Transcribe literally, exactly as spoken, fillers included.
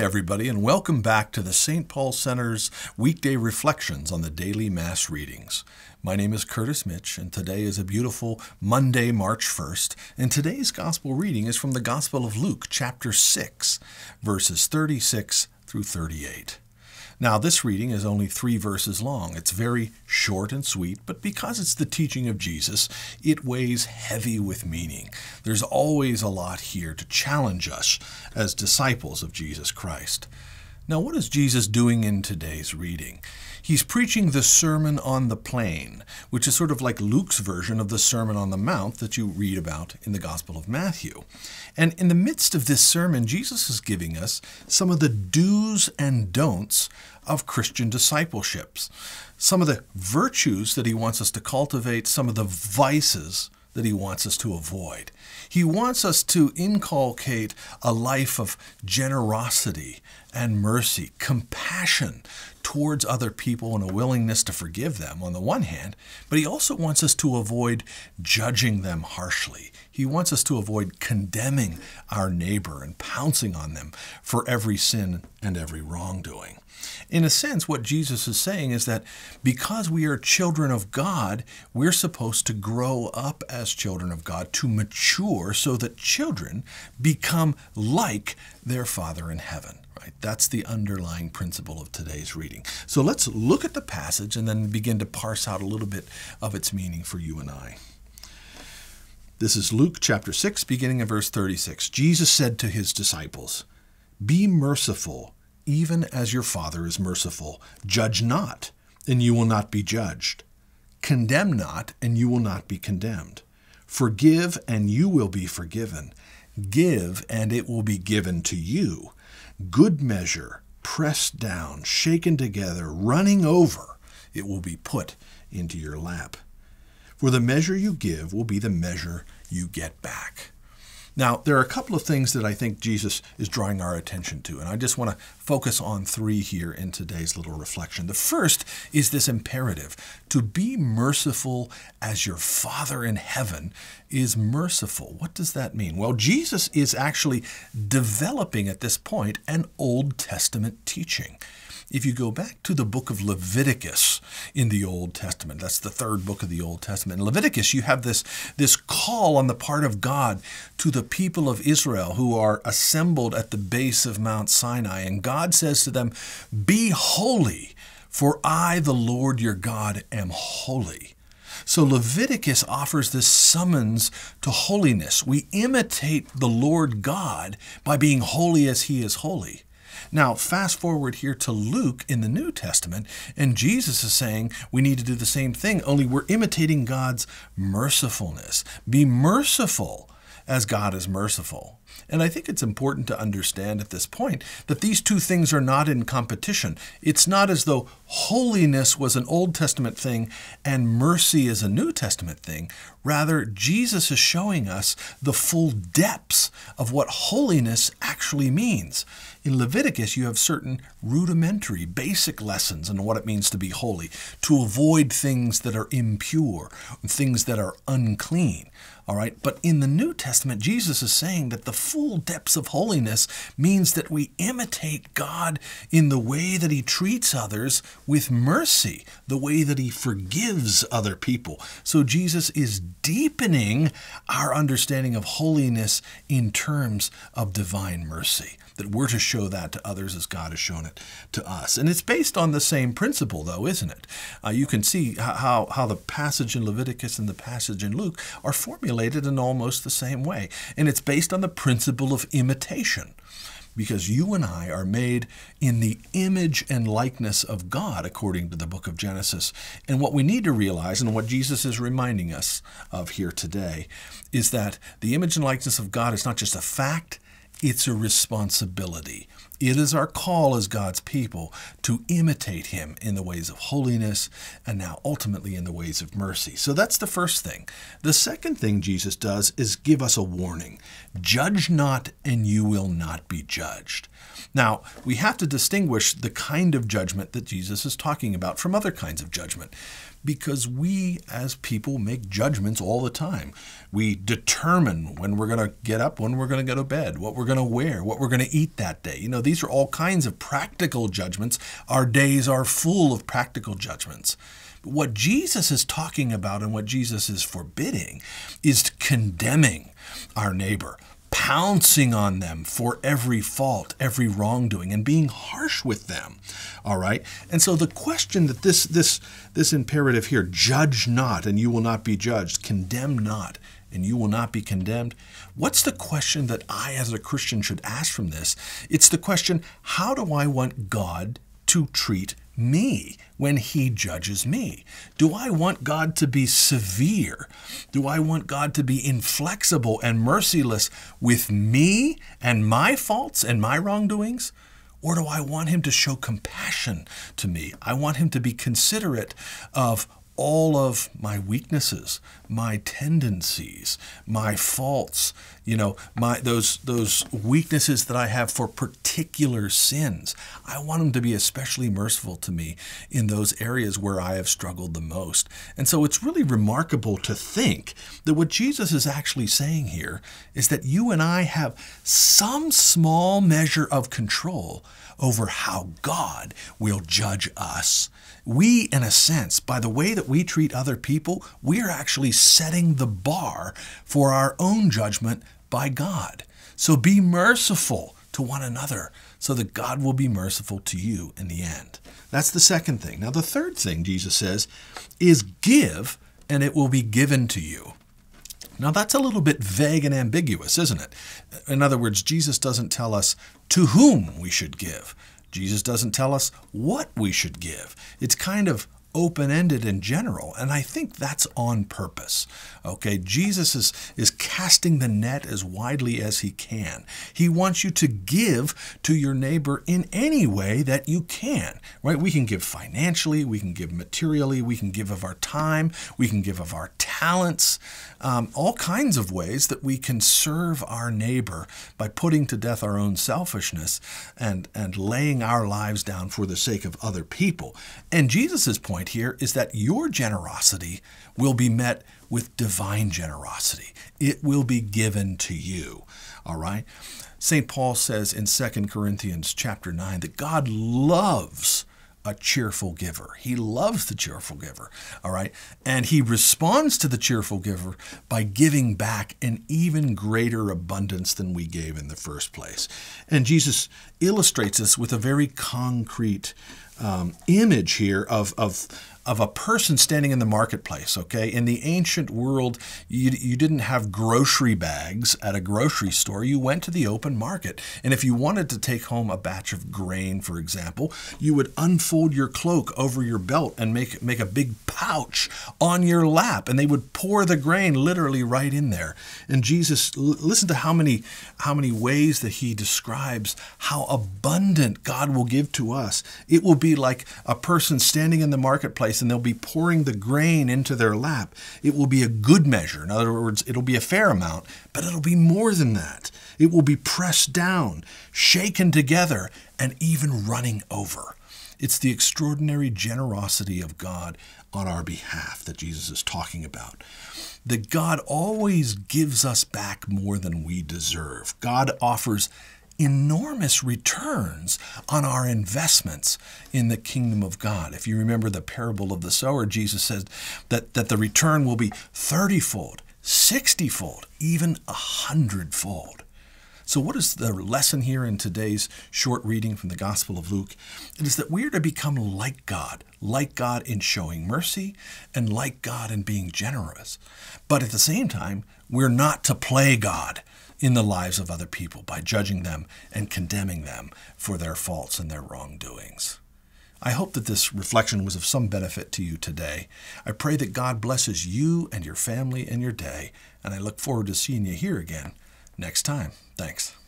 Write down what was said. Hi, everybody, and welcome back to the Saint Paul Center's weekday reflections on the daily Mass readings. My name is Curtis Mitch, and today is a beautiful Monday, March first, and today's Gospel reading is from the Gospel of Luke, chapter six, verses thirty-six through thirty-eight. Now, this reading is only three verses long. It's very short and sweet, but because it's the teaching of Jesus, it weighs heavy with meaning. There's always a lot here to challenge us as disciples of Jesus Christ. Now, what is Jesus doing in today's reading? He's preaching the Sermon on the Plain, which is sort of like Luke's version of the Sermon on the Mount that you read about in the Gospel of Matthew. And in the midst of this sermon, Jesus is giving us some of the do's and don'ts of Christian discipleships, some of the virtues that he wants us to cultivate, some of the vices that he wants us to avoid. He wants us to inculcate a life of generosity and mercy, compassion towards other people and a willingness to forgive them on the one hand, but he also wants us to avoid judging them harshly. He wants us to avoid condemning our neighbor and pouncing on them for every sin and every wrongdoing. In a sense, what Jesus is saying is that because we are children of God, we're supposed to grow up as children of God, to mature so that children become like their Father in heaven. Right? That's the underlying principle of today's reading. So let's look at the passage and then begin to parse out a little bit of its meaning for you and I. This is Luke chapter six, beginning in verse thirty-six. Jesus said to his disciples, "Be merciful, even as your Father is merciful. Judge not, and you will not be judged. Condemn not, and you will not be condemned. Forgive, and you will be forgiven. Give, and it will be given to you. Good measure, pressed down, shaken together, running over, it will be put into your lap. For the measure you give will be the measure you get back." Now, there are a couple of things that I think Jesus is drawing our attention to, and I just want to focus on three here in today's little reflection. The first is this imperative to be merciful as your Father in heaven is merciful. What does that mean? Well, Jesus is actually developing at this point an Old Testament teaching. If you go back to the book of Leviticus in the Old Testament, that's the third book of the Old Testament. In Leviticus, you have this, this call on the part of God to the people of Israel who are assembled at the base of Mount Sinai. And God says to them, "Be holy, for I, the Lord your God, am holy." So Leviticus offers this summons to holiness. We imitate the Lord God by being holy as he is holy. Now, fast forward here to Luke in the New Testament, and Jesus is saying we need to do the same thing, only we're imitating God's mercifulness. Be merciful as God is merciful. And I think it's important to understand at this point that these two things are not in competition. It's not as though holiness was an Old Testament thing and mercy is a New Testament thing. Rather, Jesus is showing us the full depths of what holiness actually means. In Leviticus, you have certain rudimentary, basic lessons on what it means to be holy, to avoid things that are impure, things that are unclean. All right, but in the New Testament, Jesus is saying that the full depths of holiness means that we imitate God in the way that he treats others with mercy, the way that he forgives other people. So Jesus is deepening our understanding of holiness in terms of divine mercy, that we're to show that to others as God has shown it to us. And it's based on the same principle, though, isn't it? Uh, you can see how, how the passage in Leviticus and the passage in Luke are formulated in almost the same way. And it's based on the principle of imitation, because you and I are made in the image and likeness of God, according to the book of Genesis. And what we need to realize, and what Jesus is reminding us of here today, is that the image and likeness of God is not just a fact, it's a responsibility. It is our call as God's people to imitate him in the ways of holiness and now ultimately in the ways of mercy. So that's the first thing. The second thing Jesus does is give us a warning. Judge not, and you will not be judged. Now, we have to distinguish the kind of judgment that Jesus is talking about from other kinds of judgment, because we as people make judgments all the time. We determine when we're going to get up, when we're going to go to bed, what we're going to wear, what we're going to eat that day. You know, These are all kinds of practical judgments. Our days are full of practical judgments. But what Jesus is talking about and what Jesus is forbidding is condemning our neighbor, pouncing on them for every fault, every wrongdoing, and being harsh with them, all right? And so the question that this, this, this imperative here, judge not and you will not be judged, condemn not and you will not be condemned, what's the question that I as a Christian should ask from this? It's the question, how do I want God to treat me when he judges me? Do I want God to be severe? Do I want God to be inflexible and merciless with me and my faults and my wrongdoings? Or do I want him to show compassion to me? I want him to be considerate of all of my weaknesses, my tendencies, my faults, you know, my those those weaknesses that I have for particular sins. I want him to be especially merciful to me in those areas where I have struggled the most. And so it's really remarkable to think that what Jesus is actually saying here is that you and I have some small measure of control over how God will judge us. We, in a sense, by the way that we treat other people, we are actually setting the bar for our own judgment by God. So be merciful to one another so that God will be merciful to you in the end. That's the second thing. Now, the third thing Jesus says is give and it will be given to you. Now, that's a little bit vague and ambiguous, isn't it? In other words, Jesus doesn't tell us to whom we should give. Jesus doesn't tell us what we should give. It's kind of open-ended in general, and I think that's on purpose. Okay, Jesus is, is casting the net as widely as he can. He wants you to give to your neighbor in any way that you can, right? We can give financially, we can give materially, we can give of our time, we can give of our talents, um, all kinds of ways that we can serve our neighbor by putting to death our own selfishness and, and laying our lives down for the sake of other people. And Jesus's point here is that your generosity will be met with divine generosity. It will be given to you, all right? Saint Paul says in Second Corinthians chapter nine that God loves a cheerful giver. He loves the cheerful giver, all right? And he responds to the cheerful giver by giving back an even greater abundance than we gave in the first place. And Jesus illustrates this with a very concrete Um, image here of, of, of a person standing in the marketplace, okay? In the ancient world, you, you didn't have grocery bags at a grocery store. You went to the open market. And if you wanted to take home a batch of grain, for example, you would unfold your cloak over your belt and make, make a big pouch on your lap. And they would pour the grain literally right in there. And Jesus, listen to how many, how many ways that he describes how abundant God will give to us. It will be like a person standing in the marketplace and they'll be pouring the grain into their lap. It will be a good measure. In other words, it'll be a fair amount, but it'll be more than that. It will be pressed down, shaken together, and even running over. It's the extraordinary generosity of God on our behalf that Jesus is talking about. That God always gives us back more than we deserve. God offers enormous returns on our investments in the kingdom of God. If you remember the parable of the sower, Jesus said that, that the return will be thirty-fold, sixty-fold, even a hundredfold. So what is the lesson here in today's short reading from the Gospel of Luke? It is that we are to become like God, like God in showing mercy and like God in being generous. But at the same time, we're not to play God in the lives of other people by judging them and condemning them for their faults and their wrongdoings. I hope that this reflection was of some benefit to you today. I pray that God blesses you and your family and your day, and I look forward to seeing you here again next time. Thanks.